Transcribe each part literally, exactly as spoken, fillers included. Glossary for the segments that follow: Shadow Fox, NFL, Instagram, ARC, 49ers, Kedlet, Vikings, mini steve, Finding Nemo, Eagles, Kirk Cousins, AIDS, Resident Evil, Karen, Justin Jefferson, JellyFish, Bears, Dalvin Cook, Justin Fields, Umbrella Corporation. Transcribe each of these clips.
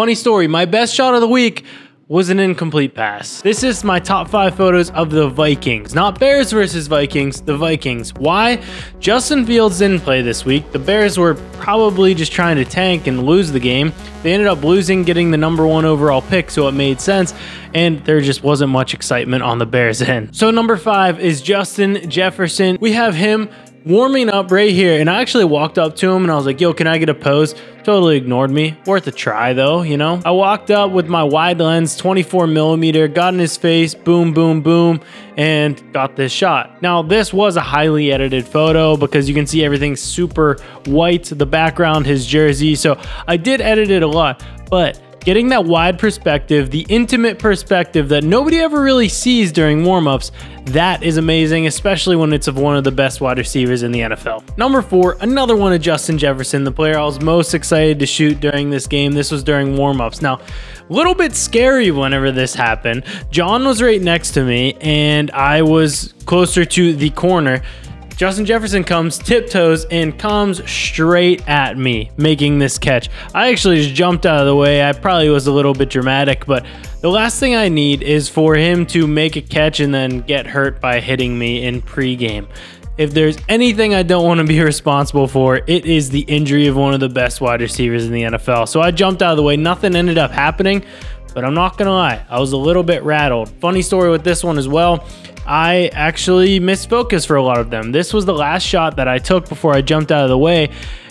Funny story, my best shot of the week was an incomplete pass. This is my top five photos of the Vikings, not Bears versus Vikings, the Vikings. Why? Justin Fields didn't play this week. The Bears were probably just trying to tank and lose the game. They ended up losing, getting the number one overall pick, so it made sense, and there just wasn't much excitement on the Bears end. So number five is Justin Jefferson. We have him warming up right here, and I actually walked up to him and I was like, yo, can I get a pose? Totally ignored me. Worth a try though, you know? I walked up with my wide lens, twenty-four millimeter, got in his face, boom, boom, boom, and got this shot. Now, this was a highly edited photo because you can see everything's super white, the background, his jersey. So I did edit it a lot, but getting that wide perspective, the intimate perspective that nobody ever really sees during warm-ups, that is amazing, especially when it's of one of the best wide receivers in the N F L. Number four, another one of Justin Jefferson, the player I was most excited to shoot during this game. This was during warm-ups. Now, a little bit scary whenever this happened. John was right next to me, and I was closer to the corner. Justin Jefferson comes, tiptoes, and comes straight at me, making this catch. I actually just jumped out of the way. I probably was a little bit dramatic, but the last thing I need is for him to make a catch and then get hurt by hitting me in pregame. If there's anything I don't want to be responsible for, it is the injury of one of the best wide receivers in the N F L. So I jumped out of the way. Nothing ended up happening, but I'm not gonna lie, I was a little bit rattled. Funny story with this one as well. I actually missed focus for a lot of them. This was the last shot that I took before I jumped out of the way,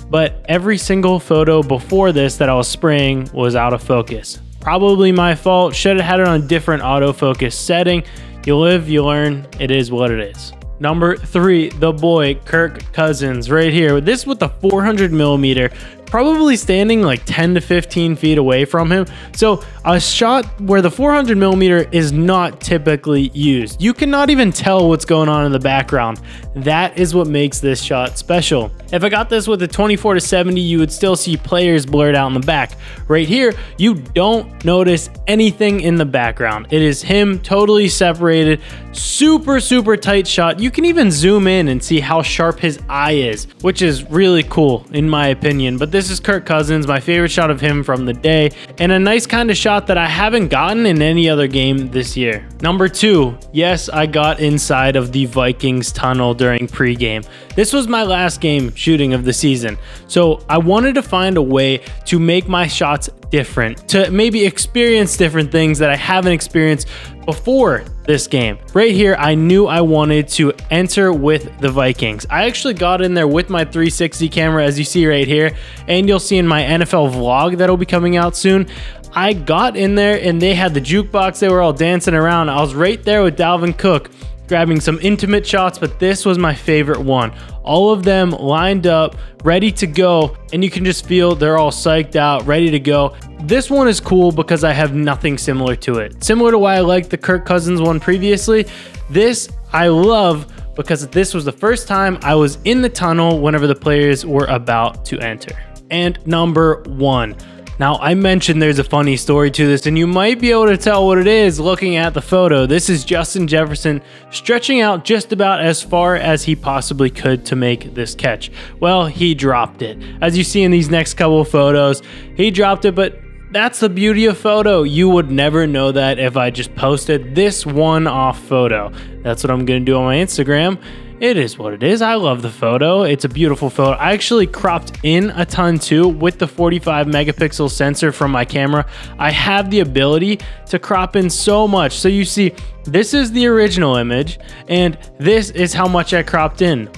but every single photo before this that I was spraying was out of focus. Probably my fault, should have had it on a different autofocus setting. You live, you learn, it is what it is. Number three, the boy, Kirk Cousins, right here. This with the four hundred millimeter, probably standing like ten to fifteen feet away from him. So a shot where the four hundred millimeter is not typically used. You cannot even tell what's going on in the background. That is what makes this shot special. If I got this with a twenty-four to seventy, you would still see players blurred out in the back. Right here, you don't notice anything in the background. It is him totally separated, super, super tight shot. You can even zoom in and see how sharp his eye is, which is really cool in my opinion. But this This is Kirk Cousins, my favorite shot of him from the day, and a nice kind of shot that I haven't gotten in any other game this year. Number two, yes, I got inside of the Vikings tunnel during pregame. This was my last game shooting of the season, so I wanted to find a way to make my shots different, to maybe experience different things that I haven't experienced before this game. Right here, I knew I wanted to enter with the Vikings. I actually got in there with my three sixty camera, as you see right here, and you'll see in my N F L vlog that'll be coming out soon. I got in there and they had the jukebox. They were all dancing around. I was right there with Dalvin Cook, grabbing some intimate shots, but this was my favorite one. All of them lined up, ready to go, and you can just feel they're all psyched out, ready to go. This one is cool because I have nothing similar to it. Similar to why I liked the Kirk Cousins one previously, this I love because this was the first time I was in the tunnel whenever the players were about to enter. And number one. Now, I mentioned there's a funny story to this, and you might be able to tell what it is looking at the photo. This is Justin Jefferson stretching out just about as far as he possibly could to make this catch. Well, he dropped it. As you see in these next couple of photos, he dropped it, but that's the beauty of photo. You would never know that if I just posted this one-off photo. That's what I'm gonna do on my Instagram. It is what it is. I love the photo. It's a beautiful photo. I actually cropped in a ton too with the forty-five megapixel sensor from my camera. I have the ability to crop in so much. So you see, this is the original image and this is how much I cropped in.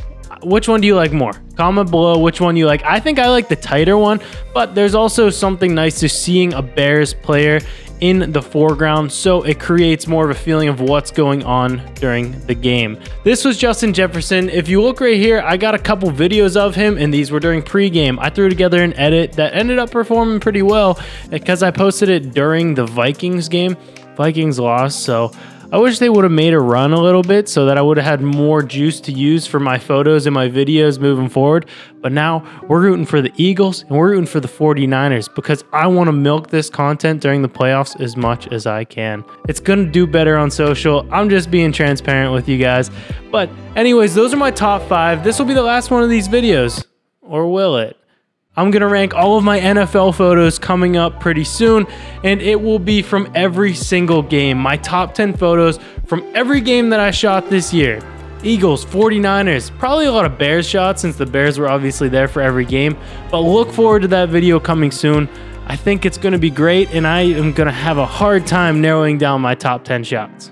Which one do you like more? Comment below which one you like. I think I like the tighter one, but there's also something nice to seeing a Bears player in the foreground, so it creates more of a feeling of what's going on during the game. This was Justin Jefferson. If you look right here, I got a couple videos of him, and these were during pregame. I threw together an edit that ended up performing pretty well because I posted it during the Vikings game. Vikings lost, so I wish they would have made a run a little bit so that I would have had more juice to use for my photos and my videos moving forward. But now we're rooting for the Eagles and we're rooting for the forty-niners because I want to milk this content during the playoffs as much as I can. It's going to do better on social. I'm just being transparent with you guys. But anyways, those are my top five. This will be the last one of these videos, or will it? I'm gonna rank all of my N F L photos coming up pretty soon, and it will be from every single game. My top ten photos from every game that I shot this year. Eagles, forty-niners, probably a lot of Bears shots since the Bears were obviously there for every game, but look forward to that video coming soon. I think it's gonna be great, and I am gonna have a hard time narrowing down my top ten shots.